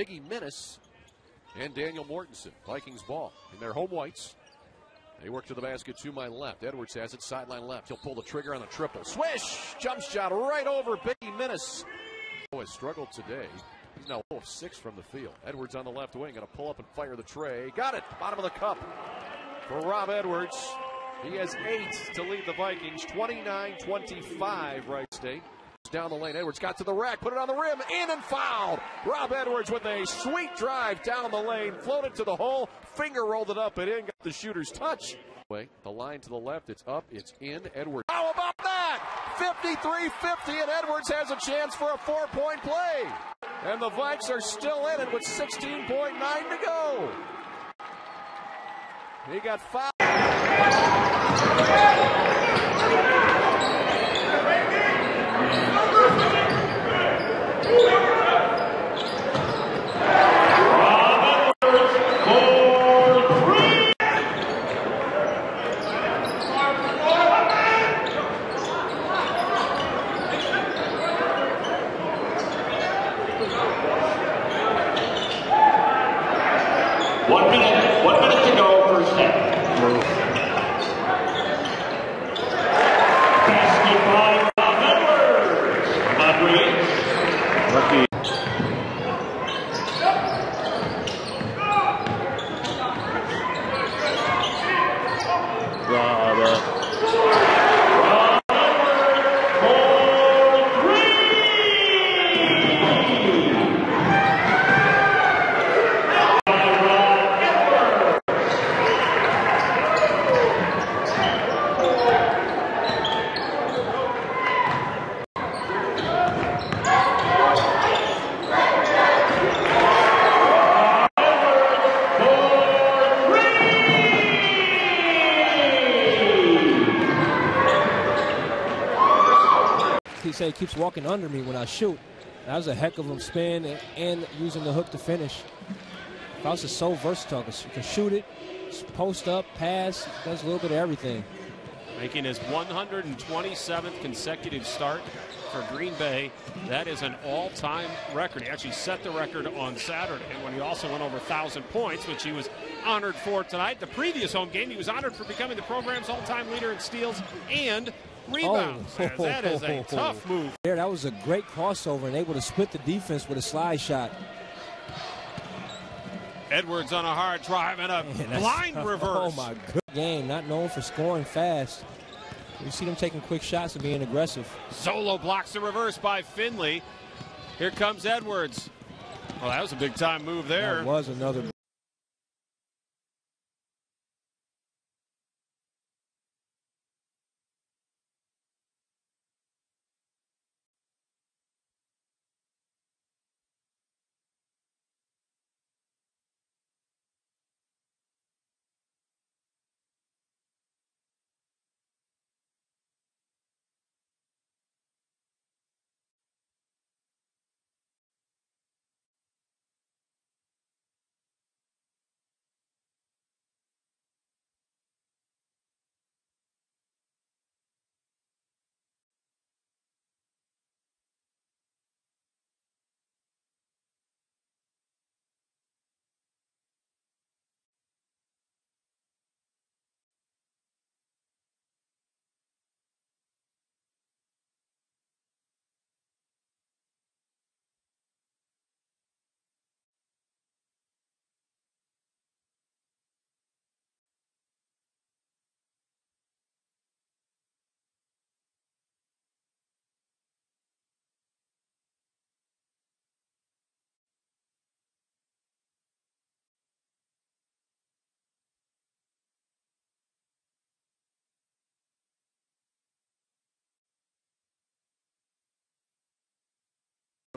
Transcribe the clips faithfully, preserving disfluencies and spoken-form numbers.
Biggie Menace and Daniel Mortensen. Vikings ball in their home whites. They work to the basket to my left. Edwards has it, sideline left. He'll pull the trigger on the triple. Swish! Jump shot right over Biggie Menace. Oh, has struggled today. He's now oh for six from the field. Edwards on the left wing, going to pull up and fire the tray. Got it! Bottom of the cup for Rob Edwards. He has eight to lead the Vikings. twenty-nine twenty-five, Wright State. Down the lane, Edwards got to the rack, put it on the rim, in and fouled. Rob Edwards with a sweet drive down the lane, floated to the hole, finger rolled it up and in, got the shooter's touch. Wait, the line to the left, it's up, it's in, Edwards. How about that? fifty-three fifty, and Edwards has a chance for a four-point play. And the Vikes are still in it with sixteen point nine to go. He got five. He said he keeps walking under me when I shoot. That was a heck of a spin and, and using the hook to finish. Krause is so versatile. He can shoot it, post up, pass, does a little bit of everything. Making his one hundred twenty-seventh consecutive start for Green Bay. That is an all-time record. He actually set the record on Saturday when he also went over one thousand points, which he was honored for tonight. The previous home game, he was honored for becoming the program's all-time leader in steals and rebounds. Oh. That is a tough move. There, that was a great crossover and able to split the defense with a slide shot. Edwards on a hard drive and a Man, blind tough. reverse. Oh, my good game. Not known for scoring fast. You see them taking quick shots and being aggressive. Zolo blocks the reverse by Finley. Here comes Edwards. Well, that was a big-time move there. That was another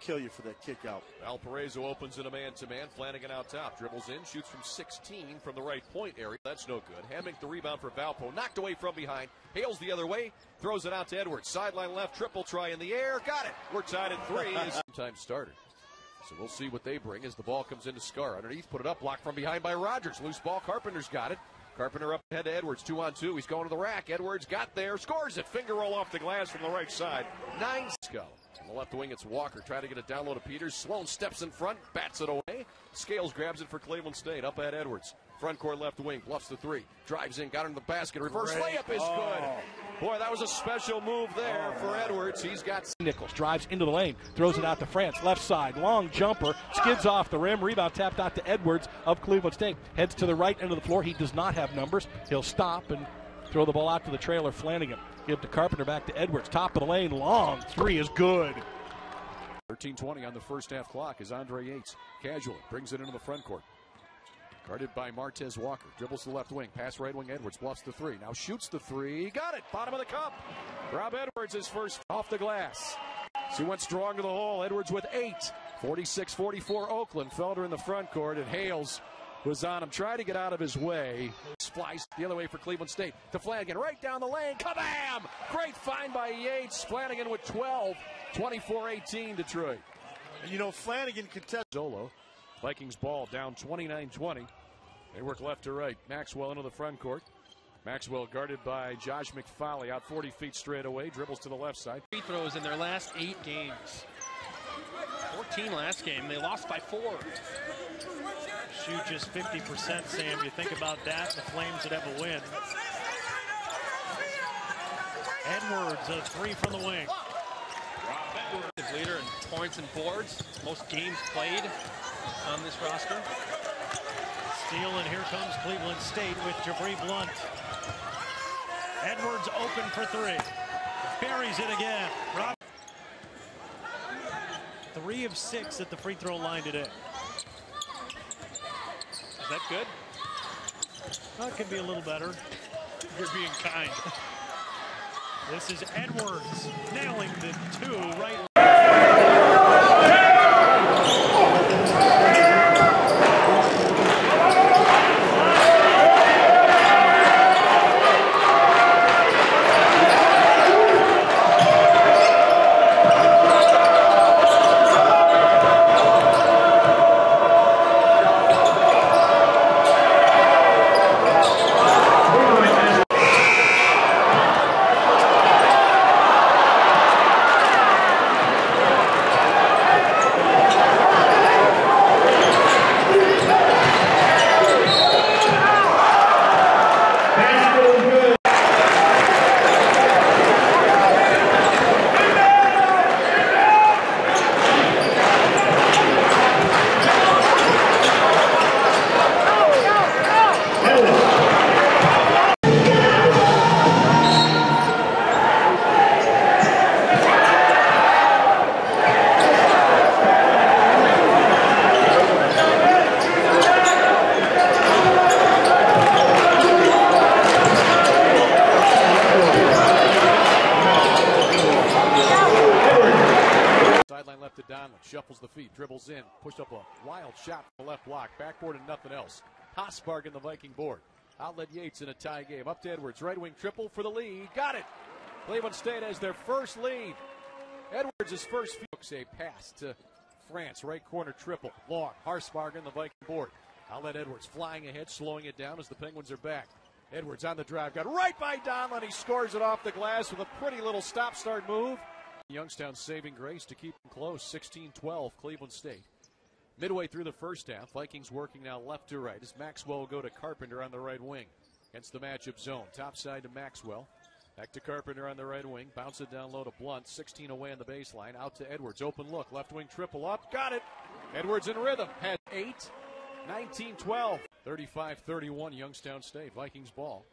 kill you for that kick out. Valparaiso opens in a man-to-man. Flanagan out top. Dribbles in. Shoots from sixteen from the right point area. That's no good. Hamming the rebound for Valpo. Knocked away from behind. Hales the other way. Throws it out to Edwards. Sideline left. Triple try in the air. Got it. We're tied at three. Sometime starter. So we'll see what they bring as the ball comes into Scar. Underneath. Put it up. Blocked from behind by Rodgers. Loose ball. Carpenter's got it. Carpenter up ahead to Edwards, two on two. He's going to the rack. Edwards got there, scores it. Finger roll off the glass from the right side. Nine. Skull. On the left wing, it's Walker trying to get a download of Peters. Sloan steps in front, bats it away. Scales grabs it for Cleveland State. Up at Edwards. Front court left wing, bluffs the three. Drives in, got into the basket. Reverse Great. layup is oh. good. Boy, that was a special move there oh. for Edwards. He's got... Nichols drives into the lane, throws it out to France. Left side, long jumper, skids off the rim. Rebound tapped out to Edwards of Cleveland State. Heads to the right end of the floor. He does not have numbers. He'll stop and throw the ball out to the trailer, Flanagan. Give to Carpenter, back to Edwards. Top of the lane, long three is good. thirteen twenty on the first half clock as Andre Yates casually brings it into the front court. Guarded by Martez Walker. Dribbles to the left wing. Pass right wing, Edwards. Bluffs the three. Now shoots the three. Got it. Bottom of the cup. Rob Edwards is first off the glass. She went strong to the hole. Edwards with eight. forty-six forty-four Oakland. Felder in the front court. And Hales was on him. Tried to get out of his way. Spliced the other way for Cleveland State. To Flanagan. Right down the lane. Kabam! Great find by Yates. Flanagan with twelve. twenty-four eighteen Detroit. You know, Flanagan contested. Zolo. Vikings ball down twenty-nine twenty. They work left to right. Maxwell into the front court. Maxwell guarded by Josh McFoley out forty feet straight away. Dribbles to the left side. Free throws in their last eight games. fourteen last game. They lost by four. Shoot just fifty percent, Sam. You think about that, the Flames would have a win. Edwards, a three from the wing. Rob Edwards, leader in points and boards. Most games played on this roster. Steal, and here comes Cleveland State with Jabri Blunt. Edwards open for three. Buries it again. Rob. Three of six at the free throw line today. Is that good? Well, it could be a little better. You're being kind. This is Edwards nailing the two right. To Donlin, shuffles the feet, dribbles in, pushed up a wild shot from the left block, backboard and nothing else. Hasparg in the Viking board. Outlet Yates in a tie game. Up to Edwards, right wing triple for the lead. Got it! Cleveland State has their first lead. Edwards' first few. A pass to France, right corner triple. Long, Hasparg in the Viking board. Outlet Edwards flying ahead, slowing it down as the Penguins are back. Edwards on the drive, got right by Donlin. He scores it off the glass with a pretty little stop-start move. Youngstown saving grace to keep them close. sixteen twelve Cleveland State. Midway through the first half, Vikings working now left to right as Maxwell will go to Carpenter on the right wing against the matchup zone. Top side to Maxwell. Back to Carpenter on the right wing. Bounce it down low to Blunt. sixteen away on the baseline. Out to Edwards. Open look. Left wing triple up. Got it. Edwards in rhythm. Had eight. nineteen twelve. thirty-five thirty-one Youngstown State. Vikings ball.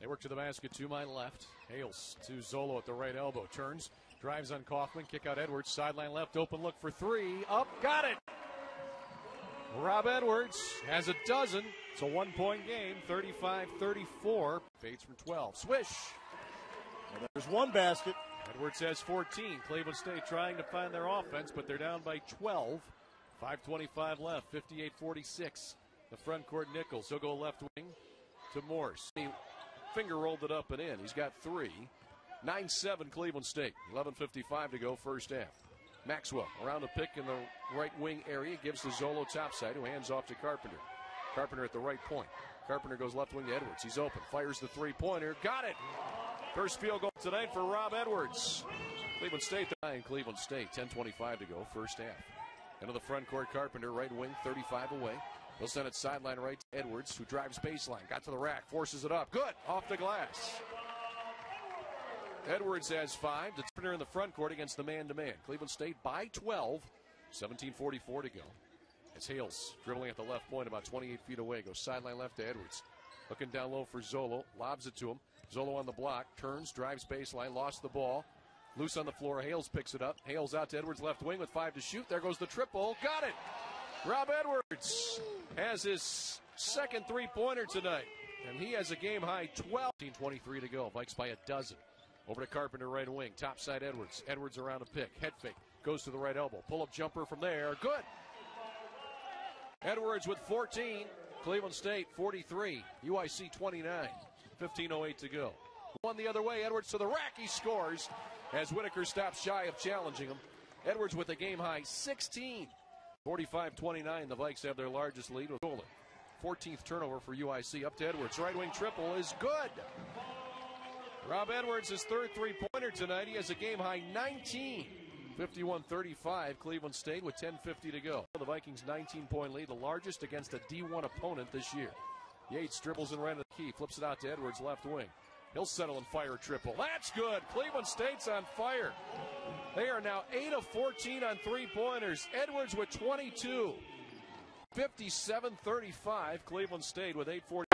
They work to the basket to my left. Hales to Zolo at the right elbow. Turns. Drives on Coughlin, kick out Edwards, sideline left, open look for three, up, got it! Rob Edwards has a dozen, it's a one-point game, thirty-five thirty-four, fades from twelve, swish! Well, there's one basket. Edwards has fourteen, Cleveland State trying to find their offense, but they're down by twelve, five twenty-five left, fifty-eight forty-six, the front court Nichols, he'll go left wing to Morse. He finger rolled it up and in, he's got three. nine seven Cleveland State, eleven fifty-five to go first half. Maxwell around a pick in the right wing area, gives to Zolo topside, who hands off to Carpenter. Carpenter at the right point. Carpenter goes left wing to Edwards. He's open, fires the three-pointer, got it! First field goal tonight for Rob Edwards. Cleveland State behind Cleveland State. ten twenty-five to go, first half. Into the front court, Carpenter, right wing, thirty-five away. He'll send it sideline right to Edwards, who drives baseline. Got to the rack, forces it up. Good, off the glass. Edwards has five. Turner in the front court against the man-to-man. Cleveland State by twelve. seventeen forty-four to go. It's Hales dribbling at the left point, about twenty-eight feet away. Goes sideline left to Edwards. Looking down low for Zolo. Lobs it to him. Zolo on the block. Turns, drives baseline. Lost the ball. Loose on the floor. Hales picks it up. Hales out to Edwards left wing with five to shoot. There goes the triple. Got it. Rob Edwards has his second three-pointer tonight. And he has a game-high twelve. fifteen twenty-three to go. Vikes by a dozen. Over to Carpenter, right wing. Topside Edwards. Edwards around a pick. Head fake. Goes to the right elbow. Pull-up jumper from there. Good. Edwards with fourteen. Cleveland State forty-three. U I C twenty-nine. fifteen oh eight to go. One the other way. Edwards to the rack. He scores as Whitaker stops shy of challenging him. Edwards with a game-high sixteen. forty-five twenty-nine. The Vikes have their largest lead with Coughlin. fourteenth turnover for U I C. Up to Edwards. Right wing triple is good. Rob Edwards, his third three-pointer tonight. He has a game-high nineteen. fifty-one thirty-five, Cleveland State with ten fifty to go. The Vikings' nineteen-point lead, the largest against a D one opponent this year. Yates dribbles and ran to the key, flips it out to Edwards, left wing. He'll settle and fire a triple. That's good. Cleveland State's on fire. They are now eight of fourteen on three-pointers. Edwards with twenty-two. fifty-seven thirty-five, Cleveland State with eight forty.